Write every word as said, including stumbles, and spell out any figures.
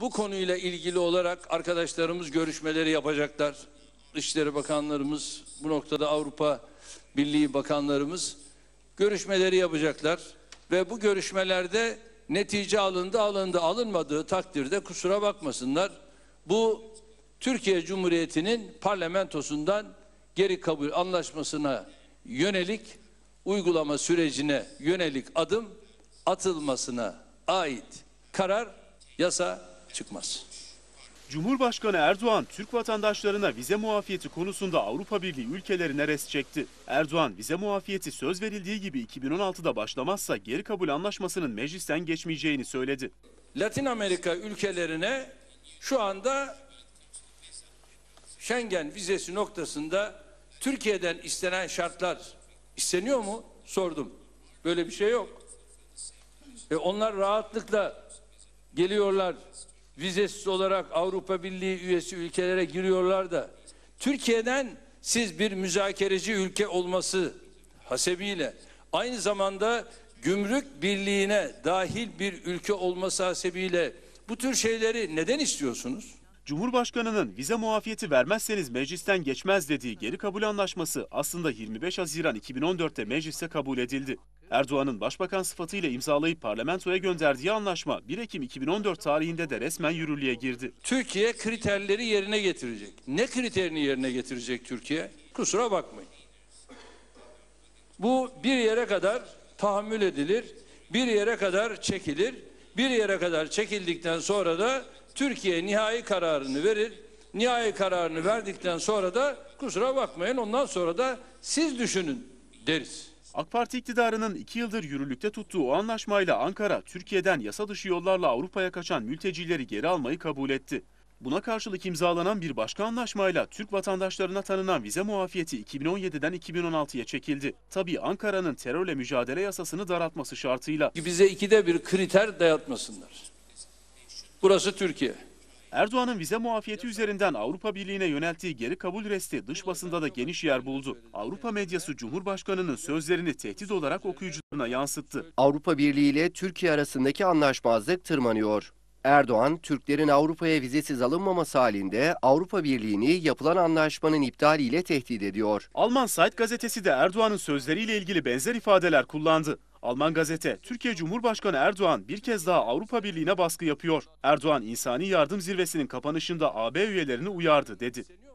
Bu konuyla ilgili olarak arkadaşlarımız görüşmeleri yapacaklar. Dışişleri Bakanlarımız, bu noktada Avrupa Birliği Bakanlarımız görüşmeleri yapacaklar. Ve bu görüşmelerde netice alındı, alındı, alınmadığı takdirde kusura bakmasınlar. Bu Türkiye Cumhuriyeti'nin parlamentosundan geri kabul anlaşmasına yönelik uygulama sürecine yönelik adım atılmasına ait karar, yasa çıkmaz. Cumhurbaşkanı Erdoğan, Türk vatandaşlarına vize muafiyeti konusunda Avrupa Birliği ülkelerine rest çekti. Erdoğan, vize muafiyeti söz verildiği gibi iki bin on altıda başlamazsa geri kabul anlaşmasının meclisten geçmeyeceğini söyledi. Latin Amerika ülkelerine şu anda Schengen vizesi noktasında Türkiye'den istenen şartlar isteniyor mu? Sordum. Böyle bir şey yok. E onlar rahatlıkla geliyorlar, vizesiz olarak Avrupa Birliği üyesi ülkelere giriyorlar da Türkiye'den siz bir müzakereci ülke olması hasebiyle aynı zamanda gümrük birliğine dahil bir ülke olması hasebiyle bu tür şeyleri neden istiyorsunuz? Cumhurbaşkanının vize muafiyeti vermezseniz meclisten geçmez dediği geri kabul anlaşması aslında yirmi beş Haziran iki bin on dörtte meclise kabul edildi. Erdoğan'ın başbakan sıfatıyla imzalayıp parlamentoya gönderdiği anlaşma bir Ekim iki bin on dört tarihinde de resmen yürürlüğe girdi. Türkiye kriterleri yerine getirecek. Ne kriterini yerine getirecek Türkiye? Kusura bakmayın. Bu bir yere kadar tahammül edilir, bir yere kadar çekilir, bir yere kadar çekildikten sonra da Türkiye nihai kararını verir. Nihai kararını verdikten sonra da kusura bakmayın, ondan sonra da siz düşünün deriz. AK Parti iktidarının iki yıldır yürürlükte tuttuğu o anlaşmayla Ankara, Türkiye'den yasa dışı yollarla Avrupa'ya kaçan mültecileri geri almayı kabul etti. Buna karşılık imzalanan bir başka anlaşmayla Türk vatandaşlarına tanınan vize muafiyeti iki bin on yediden iki bin on altıya çekildi. Tabii Ankara'nın terörle mücadele yasasını daraltması şartıyla. Bize ikide bir kriter dayatmasınlar. Burası Türkiye. Erdoğan'ın vize muafiyeti üzerinden Avrupa Birliği'ne yönelttiği geri kabul resti dış basında da geniş yer buldu. Avrupa medyası Cumhurbaşkanı'nın sözlerini tehdit olarak okuyucularına yansıttı. Avrupa Birliği ile Türkiye arasındaki anlaşmazlık tırmanıyor. Erdoğan, Türklerin Avrupa'ya vizesiz alınmaması halinde Avrupa Birliği'ni yapılan anlaşmanın iptaliyle tehdit ediyor. Alman Zeit gazetesi de Erdoğan'ın sözleriyle ilgili benzer ifadeler kullandı. Alman gazete, Türkiye Cumhurbaşkanı Erdoğan bir kez daha Avrupa Birliği'ne baskı yapıyor. Erdoğan, insani yardım zirvesinin kapanışında A B üyelerini uyardı dedi.